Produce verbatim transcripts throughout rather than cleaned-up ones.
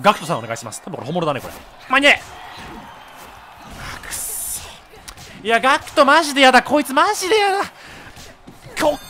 ガクトさんお願いします。多分これ本物だねこれ。間に合え。くっそ。いやガクトマジでやだ、こいつマジでやだ。こっか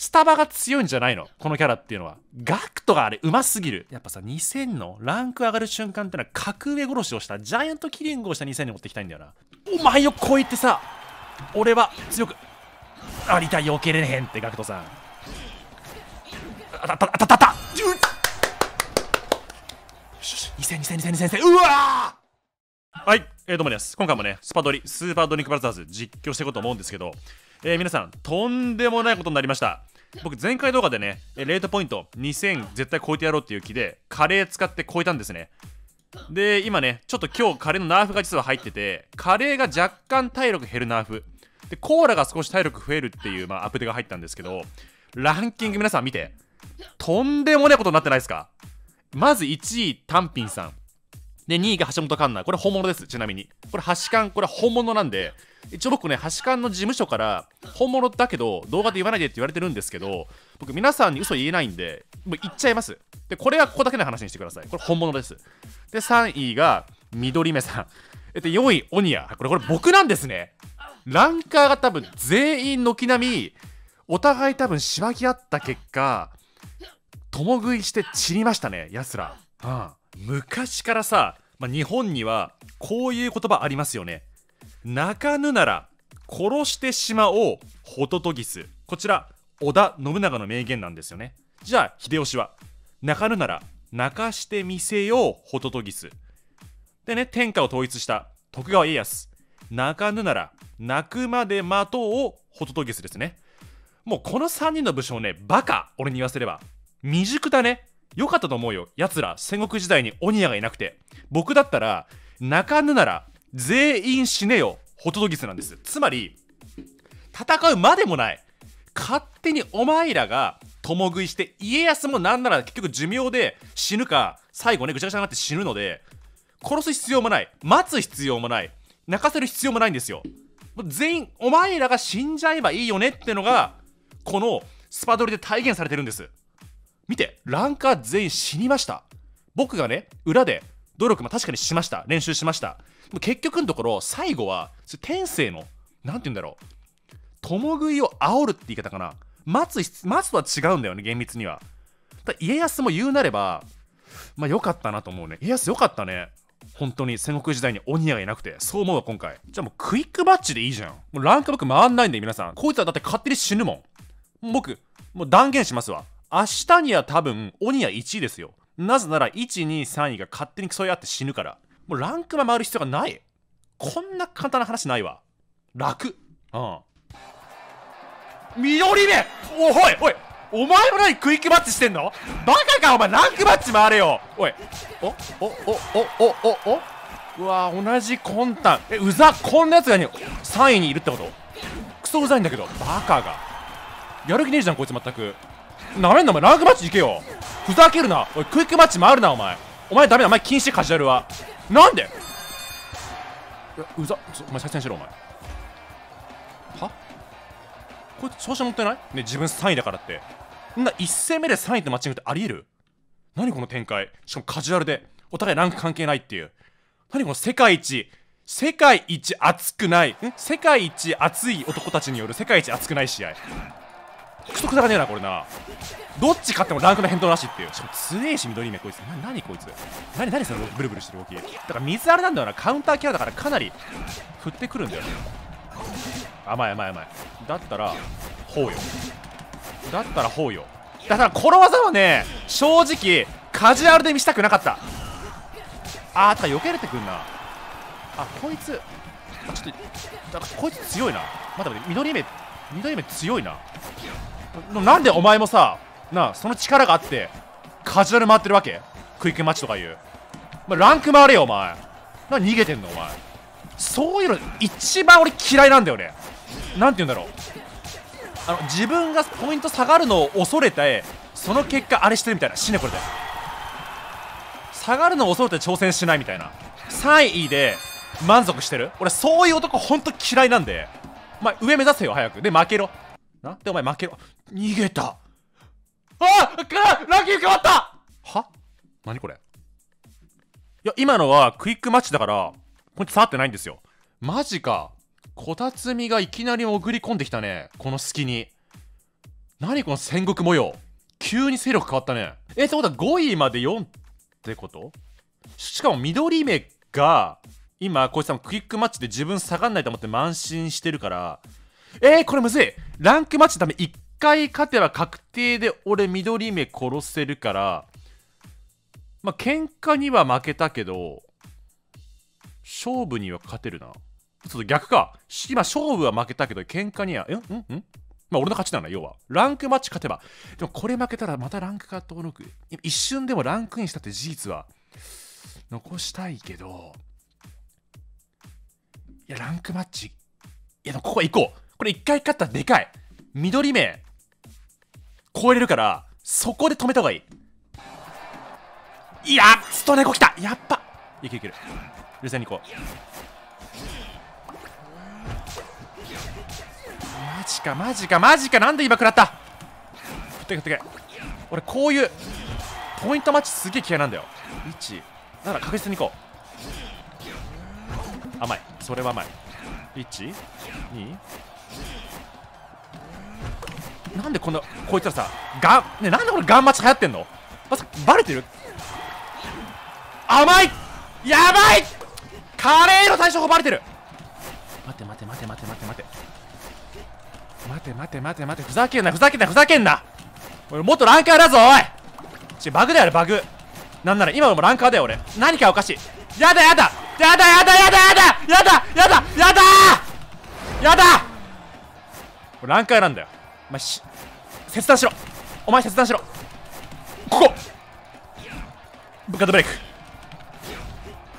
スタバが強いんじゃないのこのキャラっていうのは。ガクトがあれうますぎる。やっぱさにせんのランク上がる瞬間ってのは格上殺しをしたジャイアントキリングをしたにせんに持ってきたいんだよな。お前を超えてさ俺は強くありたいよ。けれへんってガクトさん。あたたたたたよしよしにせんにせんにせんにせんうわー。はい、えー、どうもです。今回もねスパドリスーパードリンクブラザーズ実況していこうと思うんですけど、えー、皆さんとんでもないことになりました。僕前回動画でねレートポイントにせん絶対超えてやろうっていう気でカレー使って超えたんですね。で今ねちょっと今日カレーのナーフが実は入ってて、カレーが若干体力減るナーフでコーラが少し体力増えるっていう、まあ、アップデートが入ったんですけど、ランキング皆さん見てとんでもないことになってないですか。まずいちいタンピンさんでにいが橋本環奈、これ本物です。ちなみにこれ橋環、これ本物なんで、一応僕ね橋環の事務所から本物だけど動画で言わないでって言われてるんですけど、僕皆さんに嘘言えないんでもう言っちゃいます。でこれはここだけの話にしてください。これ本物です。でさんいが緑目さんでよんいオニア、これこれ僕なんですね。ランカーが多分全員軒並みお互い多分しばき合った結果共食いして散りましたねやつら、うん、昔からさ、まあ、日本にはこういう言葉ありますよね。泣かぬなら殺してしまおうホトトギス、こちら織田信長の名言なんですよね。じゃあ秀吉は泣かぬなら泣かしてみせようホトトギスでね、天下を統一した徳川家康、泣かぬなら泣くまで待とうをホトトギスですね。もうこのさんにんの武将ね、バカ、俺に言わせれば未熟だね。よかったと思うよやつら、戦国時代に鬼屋がいなくて。僕だったら泣かぬなら全員死ねよホトトギスなんです。つまり戦うまでもない、勝手にお前らが共食いして、家康もなんなら結局寿命で死ぬか最後ねぐちゃぐちゃになって死ぬので、殺す必要もない、待つ必要もない、泣かせる必要もないんですよ。もう全員お前らが死んじゃえばいいよねってのがこのスパドリで体現されてるんです。見て、ランカー全員死にました。僕がね裏で努力も確かにしました、練習しました。でも結局のところ最後は天性の何て言うんだろう、共食いを煽るって言い方かな、待つ待つとは違うんだよね厳密には。ただ家康も言うなればまあ良かったなと思うね。家康良かったね本当に、戦国時代に鬼屋がいなくて。そう思うわ今回。じゃあもうクイックマッチでいいじゃん。もうランク僕回んないんで皆さん、こいつはだって勝手に死ぬもん。僕もう断言しますわ、明日には多分鬼屋いちいですよ。なぜならいちにさんいが勝手に競い合って死ぬから。もうランクが回る必要がない。こんな簡単な話ないわ、楽。うん緑目、おいおいお前も何クイックマッチしてんの、バカかお前、ランクマッチ回れよ。おいおおおおおおおうわ同じ魂胆、えうざ、こんなやつが、ね、さんいにいるってこと、クソうざいんだけど。バカがやる気ねえじゃんこいつ全く。なめんなお前、ランクマッチ行けよ、ふざけるなおい、クイックマッチ回るなお前、お前ダメだお前、禁止カジュアルはなんで、うざお前再戦しろお前は、こいつ調子乗ってないね自分さんいだからって。んないち戦目でさんいってマッチングってありえる、何この展開、しかもカジュアルでお互いランク関係ないっていう、何この世界一世界一熱くないん世界一熱い男たちによる世界一熱くない試合、クソくだらねえなこれな。どっち勝ってもランクの変動なしっていう、しかも強えし緑目こいつ、な何こいつ何何そのブルブルしてる動き、だから水あれなんだよな、カウンターキャラだからかなり振ってくるんだよね。甘い甘い甘い、だったらほうよ、だったらほうよ。だからこの技はね正直カジュアルで見せたくなかった。ああだから避けれてくんなあこいつ、あちょっとだこいつ強いな、まだ緑目緑目強いな。なんでお前もさなあその力があってカジュアル回ってるわけ、クイックマッチとかいう、まあ、ランク回れよお前、な逃げてんのお前、そういうの一番俺嫌いなんだよね。なんて言うんだろう、あの自分がポイント下がるのを恐れてその結果あれしてるみたいな、死ねこれで、下がるのを恐れて挑戦しないみたいな、さんいで満足してる俺、そういう男ほんと嫌いなんで、まあ、上目指せよ早くで負けろな、でお前負けろ、逃げたああ、ラッキー変わった。は何これ。いや、今のはクイックマッチだからこいつ触ってないんですよ。マジか。こたつみがいきなり潜り込んできたね、この隙に。何この戦国模様、急に勢力変わったねえ。ってことはごいまでよんってこと。しかも緑目が今こいつさんクイックマッチで自分下がんないと思って慢心してるから。えー、これむずい。ランクマッチのためいっかい勝てば確定で俺緑目殺せるから、まあ喧嘩には負けたけど勝負には勝てるな。ちょっと逆か。今勝負は負けたけど喧嘩にはんんんまあ俺の勝ちなんだ。要はランクマッチ勝てば。でもこれ負けたらまたランクが登録、一瞬でもランクインしたって事実は残したいけど、いやランクマッチ、いやでもここは行こう。これいっかい勝ったらでかい。緑目超えれるからそこで止めた方がいい。いやストネコ来た。やっぱいけるいける。冷静に行こう。マジかマジかマジか。なんで今食らった。振ってけ振ってけ。俺こういうポイントマッチすげえ嫌いなんだよ。いちなら確実に行こう。甘い、それは甘い。いちになんでこんなこういったらさガン、ね、なんでこれガンマチ流行ってんの。まさかバレてる。甘い、やばい、カレーの対処法バレてる。待て待て待て待て待て待て待て待て待て待て、ふざけんなふざけんなふざけんな。俺もっとランカーだぞおい。ちバグだよあれバグ。なんなら今のもランカーだよ俺。何かおかしい。やだやだやだやだやだやだやだやだやだやだ。ランカーなんだよ。お前し切断しろ、お前切断しろ。ここブカドブレイク。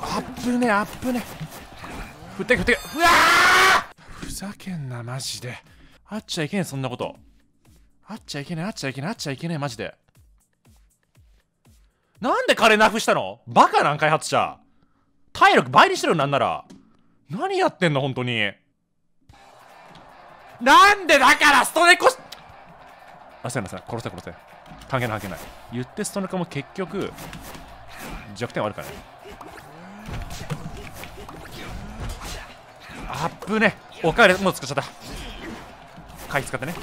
アップねアップね。振ってく振ってく。うわふざけんなマジで。あっちゃいけねえ、そんなこと。あっちゃいけねえ、あっちゃいけねえ、あっちゃいけねえ、マジで。なんでカレーなくしたの？バカなん開発者。体力倍にしてるよ、なんなら。何やってんの、本当に。なんでだから、ストネコし。あ、すいません、殺せ殺せ。関係ない関係ない。言ってストネコも結局、弱点はあるからね。あっぶね。おかえり、もう使っちゃった。買い使ってね。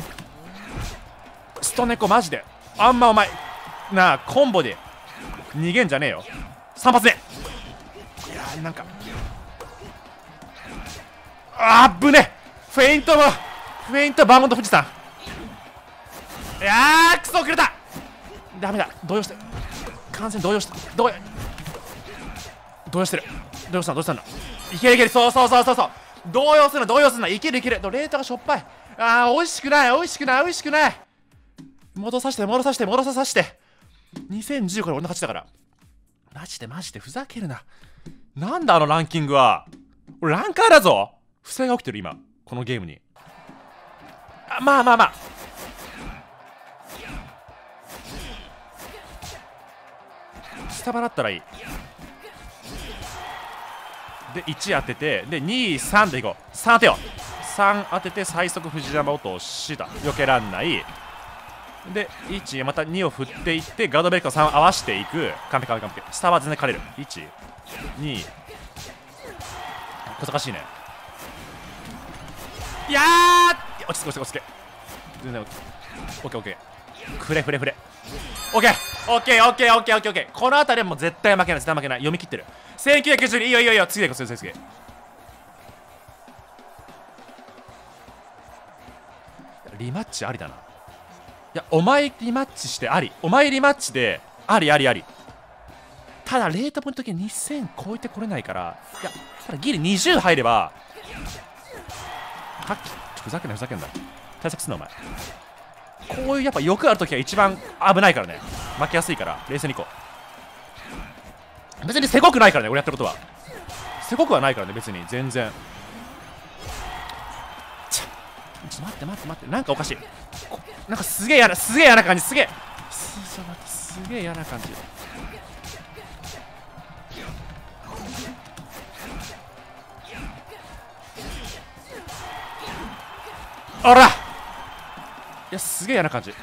ストネコマジであんまお前なあコンボで逃げんじゃねえよ。さん発目。いやーなんかあっぶね。フェイントもフェイントバーモント富士山。いやークソ遅れた。ダメだ、動揺して完全に動揺して動揺動揺してる。どうしたのどうしたの。いけるいける、そうそうそうそうそう、動揺するな動揺するな。いけるいける。レートがしょっぱい。ああ、美味しくない、美味しくない、美味しくない。戻させて、戻させて、戻させて。にせんじゅうこれ俺の勝ちだから。マジでマジでふざけるな。なんだあのランキングは。俺ランカーだぞ。不正が起きてる今、このゲームに。あ、まあまあまあ。スタバだったらいい。で、いち当てて、で、に、さんでいこう。さん当てよう。さん当てて最速藤山落とした。避けらんない。で、いち、またにを振っていって、ガードベルクをさん合わせていく。完璧完璧完璧。下は全然枯れる。いち、に。小賢しいね。いやー落ち着け落ち着け落ち着け。全然 OK。OK、OK。ふれふれふれ。OK。OK、OK、OK、OK、OK。この辺りはもう絶対負けない、絶対負けない。読み切ってる。せんきゅうひゃくきゅうじゅうに、いいよいいよいいよ。次でいこう、次でいこう、次でいこう。リマッチありだな。いやお前リマッチしてあり、お前リマッチでありありあり。ただレートポイント系にせん超えてこれないから、いやただギリにじゅう入ればはっきふざけんなふざけんな。対策すんなお前。こういうやっぱ欲あるときが一番危ないからね。負けやすいから冷静にいこう。別にせこくないからね俺やってることは。せこくはないからね別に全然。ちょ待って待って待って、なんかおかしい。なんかすげえ嫌な、すげえ嫌な感じ、すげえすげえ嫌な感じ。あらいやすげえ嫌な感じ。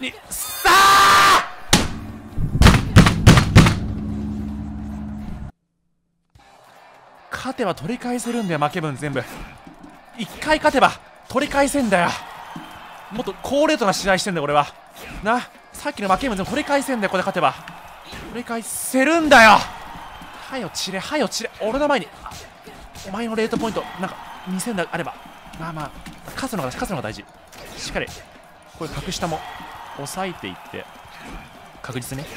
にさあ勝てば取り返せるんだよ負け分全部。一回勝てば取り返せんだよ。もっと高レートな試合してんだよ俺はな。さっきの負け分全部取り返せんだよ。これ勝てば取り返せるんだよ。はよちれはよちれ。俺の前にお前のレートポイントなんかにせんだあればまあまあ勝つのが勝つのが大事。しっかりこれ格下も押さえていって確実にね。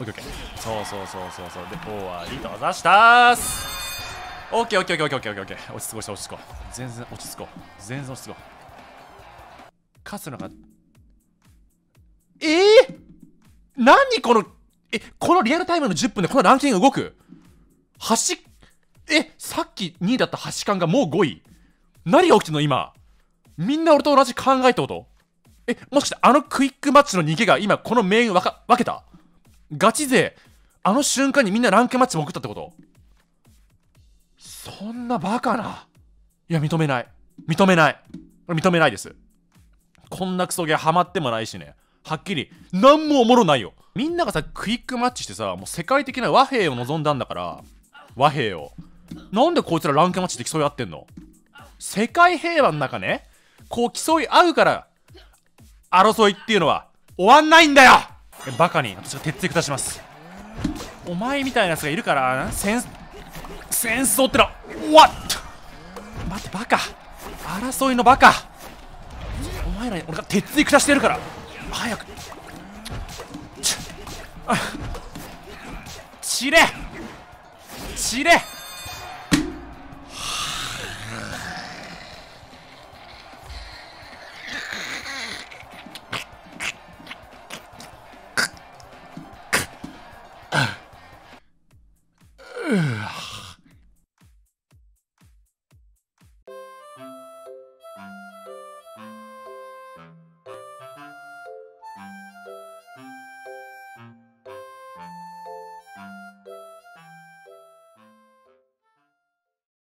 オッケーオッケー。そうそうそうそうそうで終わりとか出したーす。オッケーオッケーオッケーオッケーオッケー。落ち着こう落ち着こう全然落ち着こう全然落ち着こう。勝つのがえー、何このえこのリアルタイムのじゅっぷんでこのランキング動く端えさっきにいだった端間がもうごい。何が起きてんの今。みんな俺と同じ考えたことえ、もしかしてあのクイックマッチの逃げが今この命運分けたガチ勢あの瞬間にみんなランクマッチも送ったってこと。そんなバカな。いや認めない認めないこれ認めないです。こんなクソゲーハマってもないしね。はっきり何もおもろないよ。みんながさクイックマッチしてさもう世界的な和平を望んだんだから和平をなんでこいつらランクマッチで競い合ってんの。世界平和の中ねこう競い合うから争いっていうのは終わんないんだよ。バカに私が鉄槌下します。お前みたいなやつがいるから戦戦争ってのは終わっ待ってバカ争いのバカお前らに俺が鉄槌下してるから早くちあちれちれUgh.